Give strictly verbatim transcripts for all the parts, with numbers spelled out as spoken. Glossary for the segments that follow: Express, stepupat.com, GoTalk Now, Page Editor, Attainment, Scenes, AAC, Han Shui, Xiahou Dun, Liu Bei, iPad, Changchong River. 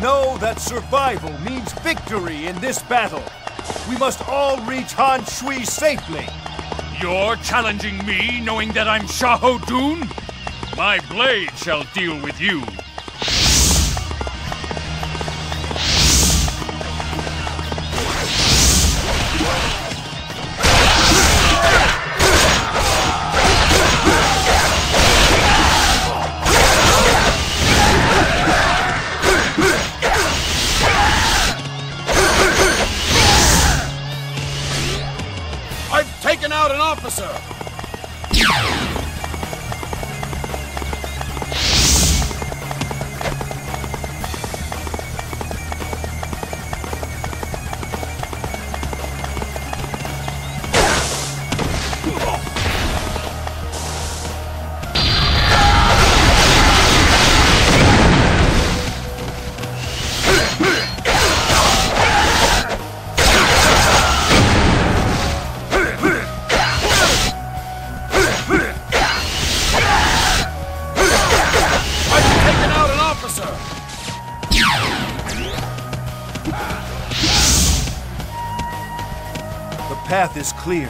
Know that survival means victory in this battle. We must all reach Han Shui safely. You're challenging me, knowing that I'm Xiahou Dun? My blade shall deal with you. Out an officer! The path is clear,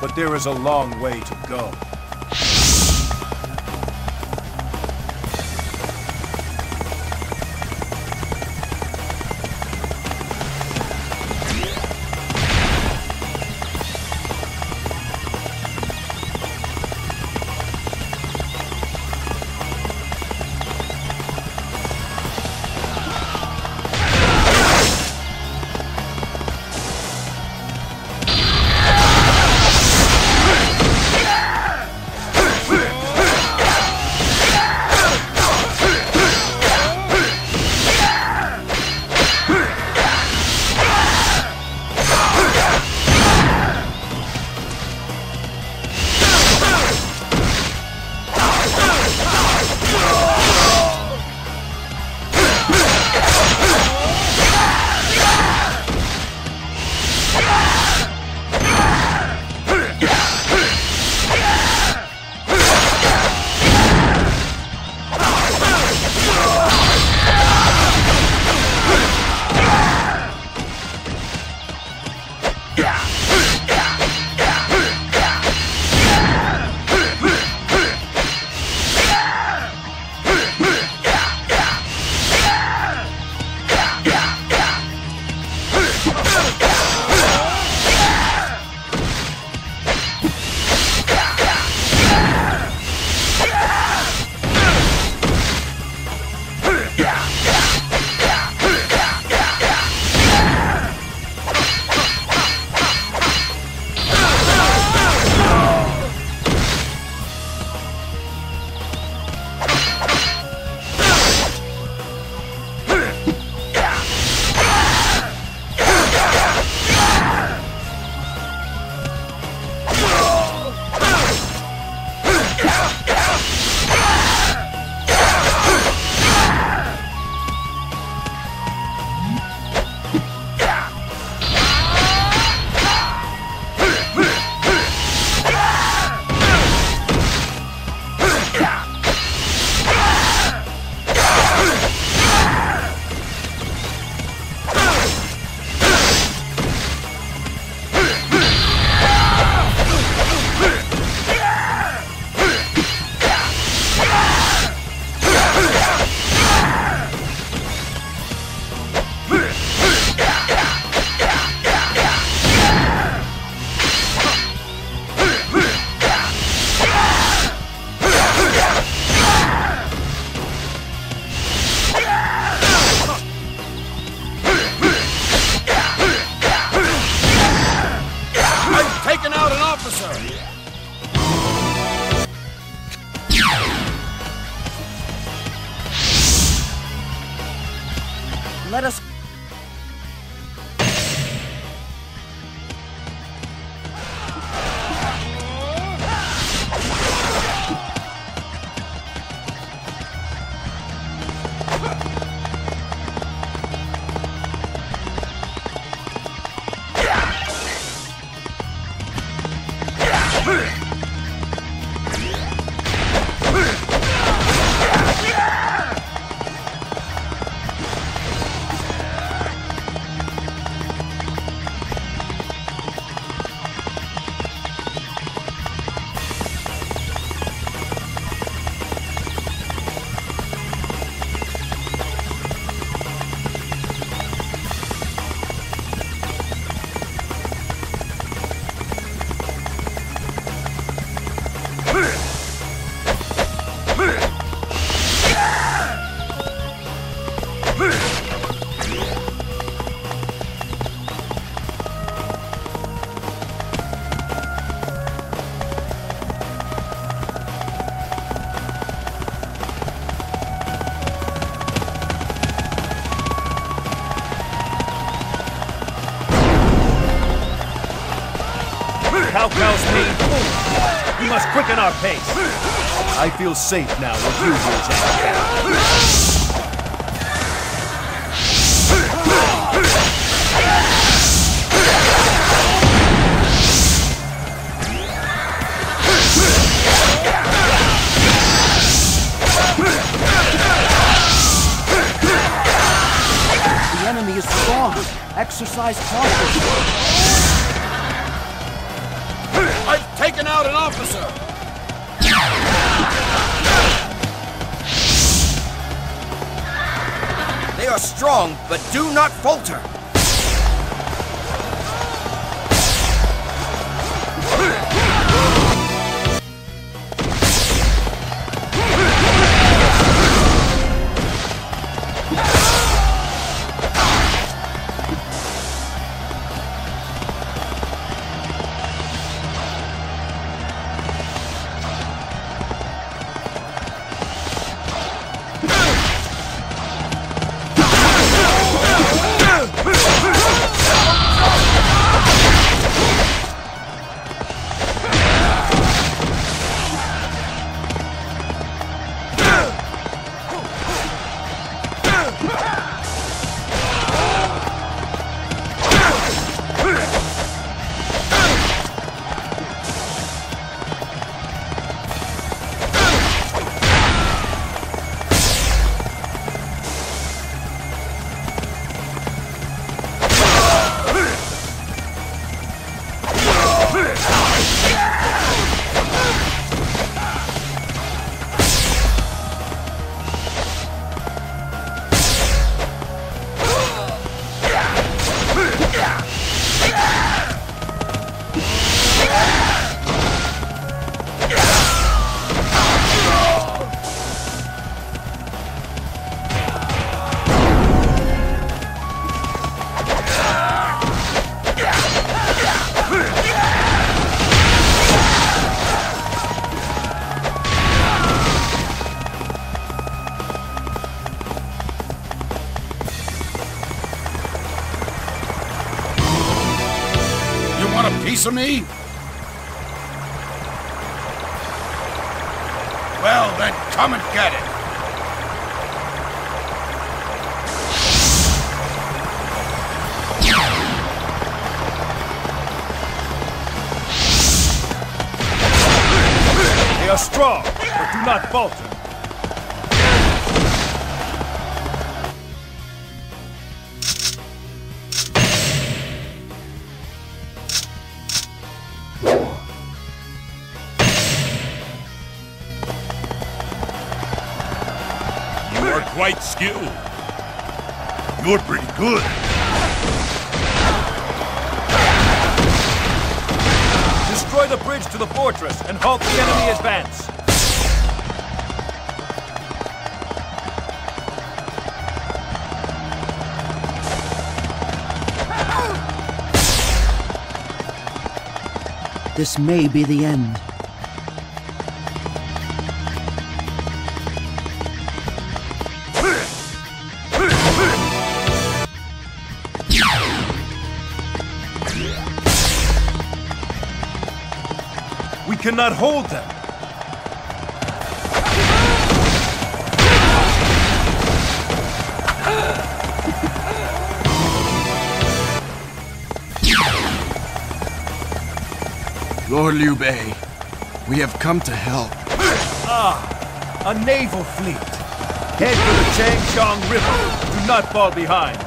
but there is a long way to go. Let us... We must quicken our pace. I feel safe now with you, Changchong. The enemy is strong. Exercise caution. I've taken out an officer! They are strong, but do not falter! Of me? Well, then come and get it. They are strong, but do not falter. Quite skilled. You're pretty good. Destroy the bridge to the fortress and halt the enemy advance. This may be the end. cannot hold them. Lord Liu Bei, we have come to help. Ah, a naval fleet. Head for the Changchong River. Do not fall behind.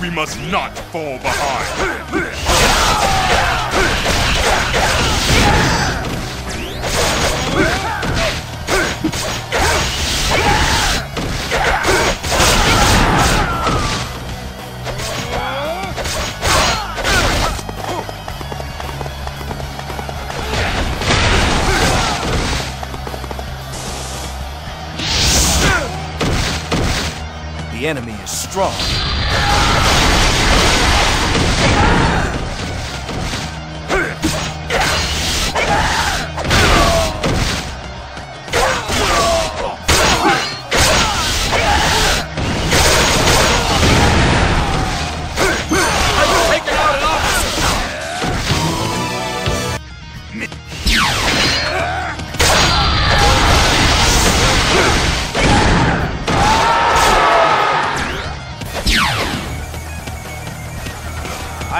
We must not fall behind. The enemy is strong.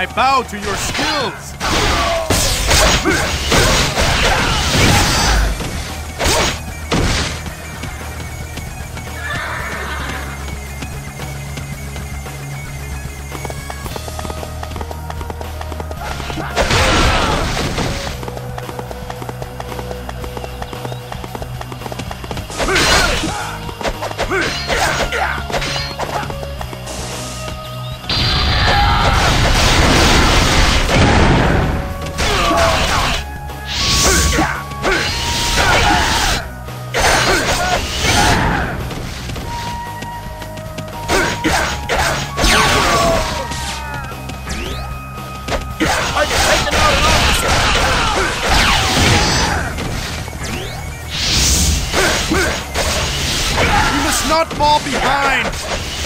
I bow to your skills! Not fall behind!